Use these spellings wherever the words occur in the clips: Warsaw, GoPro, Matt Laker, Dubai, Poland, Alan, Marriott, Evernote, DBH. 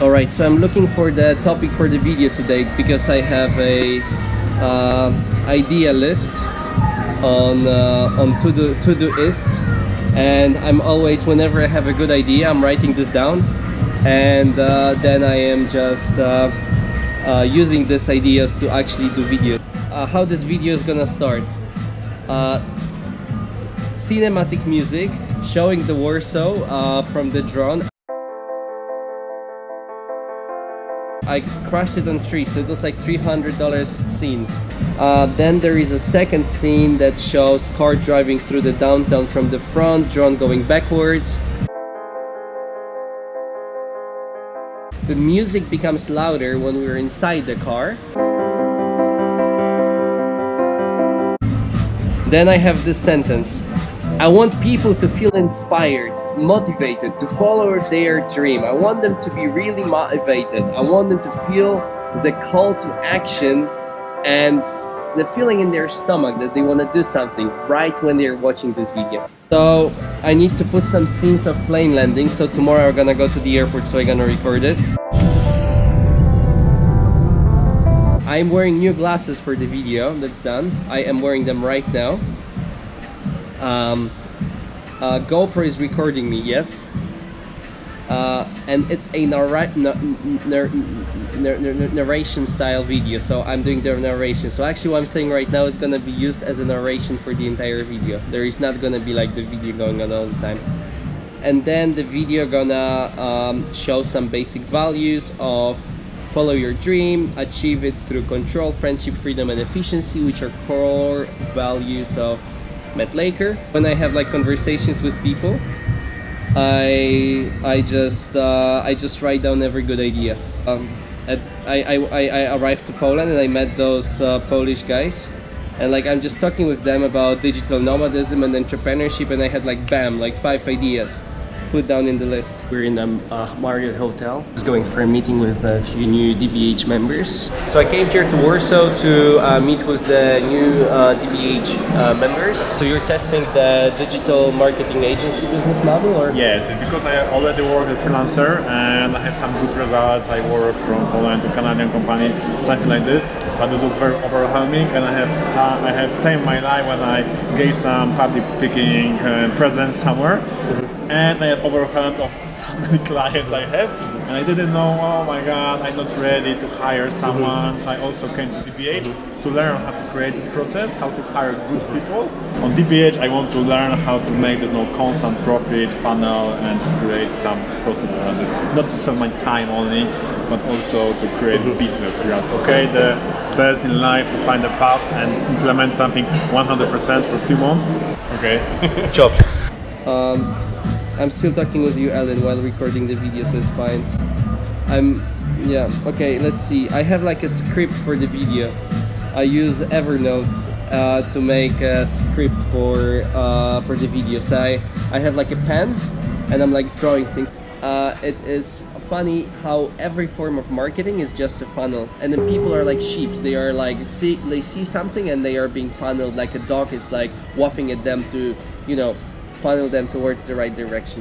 All right, so I'm looking for the topic for the video today because I have a idea list on to-do list, and I'm always, whenever I have a good idea, I'm writing this down, and then I am just using these ideas to actually do video. How this video is gonna start? Cinematic music showing the Warsaw from the drone. I crashed it on trees, so it was like $300 scene. Then there is a second scene that shows car driving through the downtown from the front, drone going backwards. The music becomes louder when we're inside the car. Then I have this sentence. I want people to feel inspired, motivated, to follow their dream. I want them to be really motivated. I want them to feel the call to action and the feeling in their stomach that they want to do something right when they're watching this video. So I need to put some scenes of plane landing. So tomorrow I'm gonna go to the airport, so I'm gonna record it. I'm wearing new glasses for the video, that's done. I am wearing them right now. GoPro is recording me, yes. And it's a narration style video, so I'm doing the narration. So actually what I'm saying right now is gonna be used as a narration for the entire video. There is not gonna be like the video going on all the time. And then the video gonna show some basic values of follow your dream, achieve it through control, friendship, freedom, and efficiency, which are core values of Matt Laker. When I have like conversations with people, I just write down every good idea. I arrived to Poland and I met those Polish guys, and like I'm just talking with them about digital nomadism and entrepreneurship, and I had like bam, like 5 ideas. Put down in the list. We're in the Marriott hotel. I was going for a meeting with a few new DBH members. So I came here to Warsaw to meet with the new DBH members. So you're testing the digital marketing agency business model, or? Yes, it's because I already work as a freelancer and I have some good results. I work from Poland to Canadian company, something like this. But it was very overwhelming, and I have tamed my life when I gave some public speaking presence somewhere. Mm-hmm. And I had overwhelmed of so many clients I have, and I didn't know, oh my god, I'm not ready to hire someone, so I also came to DBH to learn how to create this process, how to hire good people. On DBH I want to learn how to make this constant profit funnel and to create some process around this. Not to sell my time only, but also to create a business around, okay, the best in life to find a path and implement something 100% for a few months. Okay, job. I'm still talking with you, Alan, while recording the video, so it's fine. Yeah, okay, let's see. I have like a script for the video. I use Evernote to make a script for the video. So I have like a pen and I'm like drawing things. It is funny how every form of marketing is just a funnel. And then people are like sheep. They are like, they see something and they are being funneled like a dog is like whuffing at them to, you know, funnel them towards the right direction.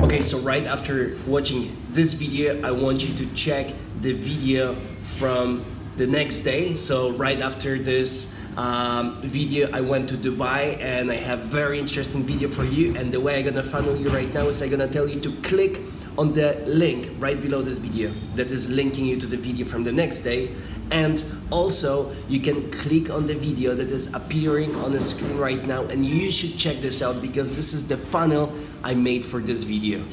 Okay, so right after watching this video, I want you to check the video from the next day. So right after this video, I went to Dubai and I have very interesting video for you, and the way I'm gonna funnel you right now is I'm gonna tell you to click on the link right below this video that is linking you to the video from the next day, and also you can click on the video that is appearing on the screen right now, and you should check this out because this is the funnel I made for this video.